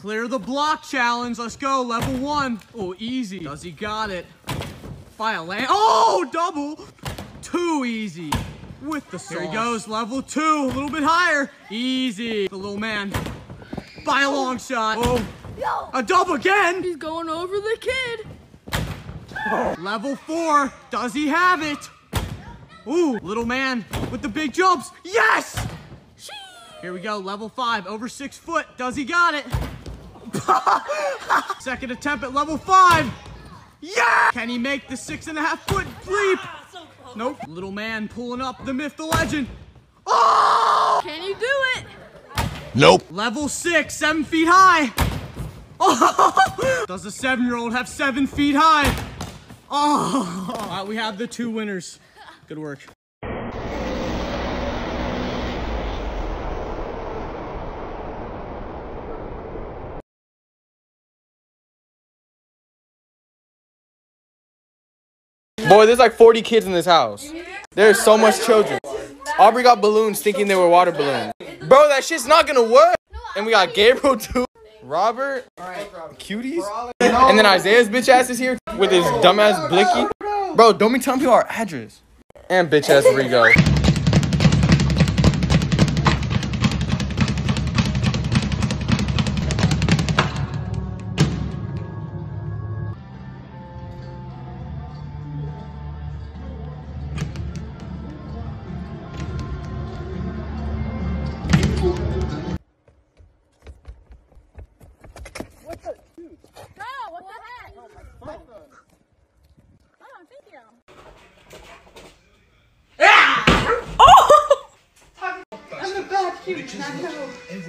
Clear the block challenge. Let's go. Level 1. Oh, easy. Does he got it? Fire land. Oh, double. Too easy. With the sauce. Here he goes. Level 2. A little bit higher. Easy. The little man. By a long shot. Oh. Yo. A double again. He's going over the kid. Oh. Level 4. Does he have it? Ooh. Little man with the big jumps. Yes. Here we go. Level 5. Over 6 foot. Does he got it? Second attempt at level 5. Yeah! Can he make the 6.5 foot leap? So close. Nope. Little man pulling up the myth, the legend. Oh! Can he do it? Nope. Level 6, 7 feet high. Oh! Does a 7-year-old have 7 feet high? Oh! All right, we have the 2 winners. Good work. Boy, there's like 40 kids in this house. There's so much children. Aubrey got balloons thinking they were water balloons. Bro, that shit's not gonna work. And we got Gabriel too. Robert, cuties. And then Isaiah's bitch ass is here with his dumbass blicky. Bro, don't be telling people our address. And bitch ass Rigo.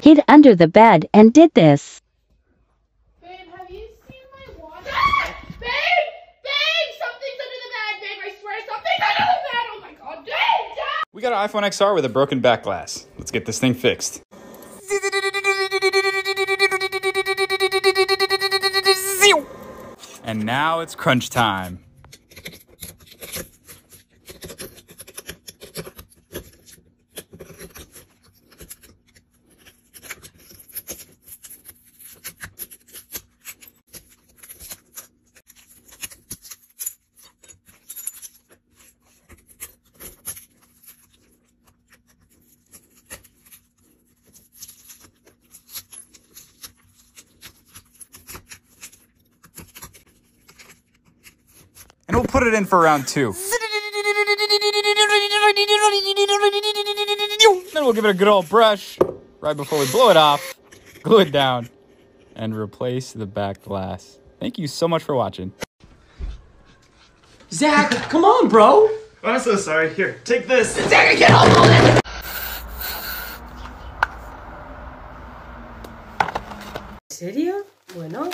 Hid under the bed and did this. Babe, have you seen my watch? Ah! Babe! Babe! Something's under the bed, babe! I swear something's under the bed! Oh my god, babe! Dad! We got an iPhone XR with a broken back glass. Let's get this thing fixed. And now it's crunch time. And we'll put it in for round 2. Then we'll give it a good old brush right before we blow it off, glue it down, and replace the back glass. Thank you so much for watching. Zach, come on, bro. Oh, I'm so sorry. Here, take this. Zach, get off of it. ¿Serio? Bueno.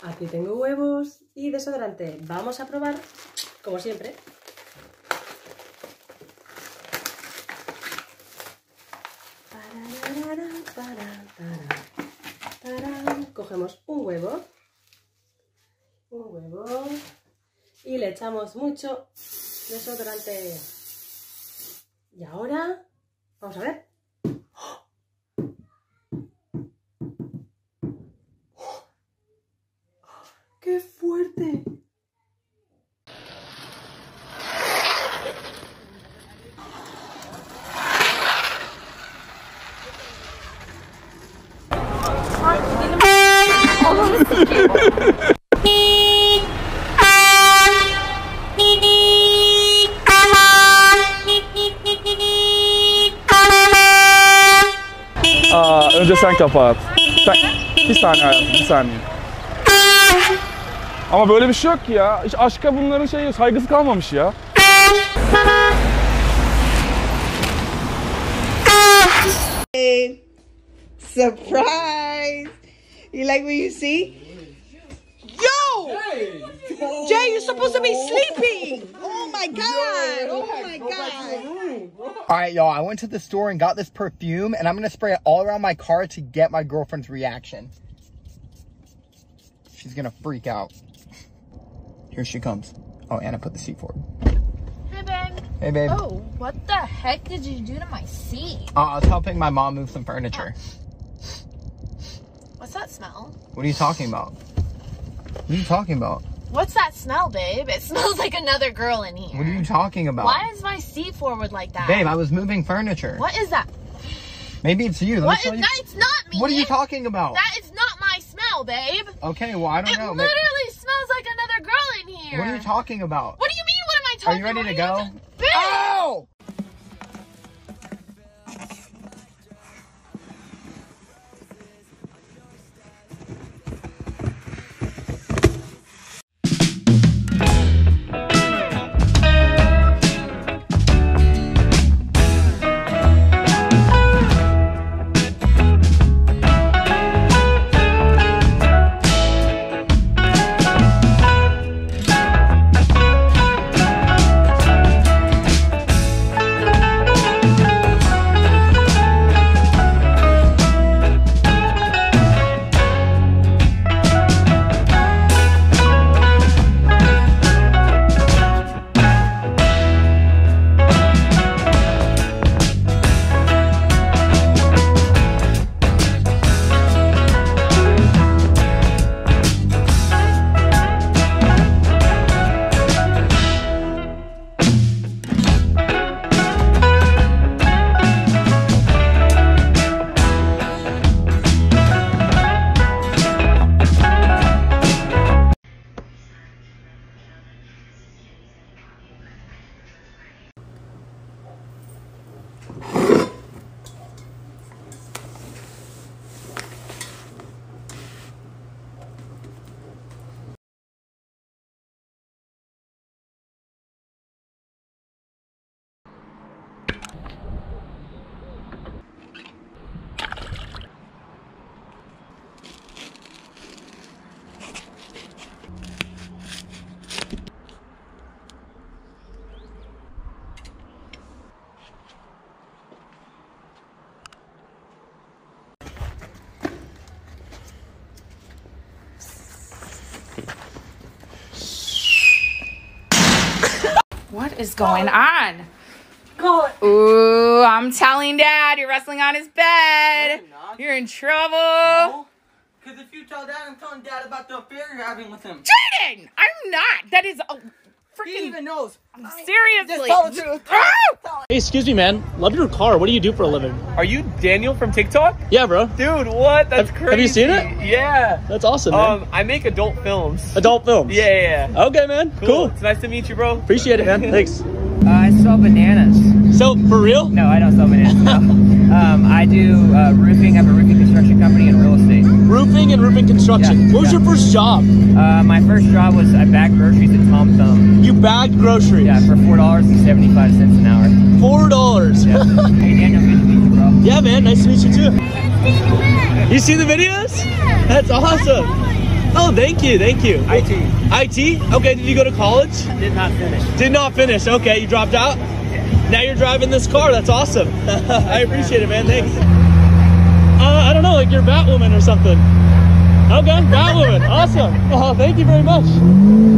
Aquí tengo huevos y desodorante. Vamos a probar, como siempre. Cogemos un huevo y le echamos mucho desodorante. Y ahora, vamos a ver. ¡Qué fuerte! Eu já sei que eu faço. Bir saniye. Ama böyle bir şey yok ki ya. Hiç aşka bunların şeyi, saygısı kalmamış ya. Hey. Surprise! You like what you see? Yo! Hey. Jay, you're supposed to be sleeping! Oh my god! Oh my god! Alright y'all, I went to the store and got this perfume and I'm gonna spray it all around my car to get my girlfriend's reaction. She's gonna freak out. Here she comes. Oh, Anna put the seat forward. Hey, babe. Hey, babe. Oh, what the heck did you do to my seat? I was helping my mom move some furniture. What's that smell? What are you talking about? What are you talking about? What's that smell, babe? It smells like another girl in here. What are you talking about? Why is my seat forward like that? Babe, I was moving furniture. What is that? Maybe it's you. What? It's not me. What are you talking about? That is not my smell, babe. Okay, well, I don't know. It literally smells like another girl in here. What are you talking about? What do you mean, what am I talking about? Are you ready to go? Babe! Ow! What is going on? God. Ooh, I'm telling Dad, you're wrestling on his bed. No, you're in trouble. No, because if you tell Dad, I'm telling Dad about the affair you're having with him. Jaden, I'm not. That is a freaking... He even knows. Seriously. Hey, excuse me, man. Love your car. What do you do for a living? Are you Daniel from TikTok? Yeah, bro. Dude, what? That's crazy. Have you seen it? Yeah. That's awesome, man. I make adult films. Adult films? Yeah. Okay, man. Cool. It's nice to meet you, bro. Appreciate it, man. Thanks. I sell bananas. So, for real? No, I don't sell bananas. No. I do roofing. I have a roofing construction company and real estate. Roofing and roofing construction. Yeah, what was your first job? My first job was I bagged groceries at Tom Thumb. You bagged groceries? Yeah, for $4.75 an hour. $4? Yeah. Hey, Daniel, good to meet you, bro. Yeah, man. Nice to meet you, too. You see the videos? Yeah. That's awesome. Oh, thank you. Thank you. IT. IT? Okay, did you go to college? Did not finish. Did not finish. Okay, you dropped out? Yeah. Now you're driving this car. That's awesome. I appreciate it, man. Thanks. I don't know, like you're Batwoman or something. Okay, Batwoman. Awesome. Oh, thank you very much.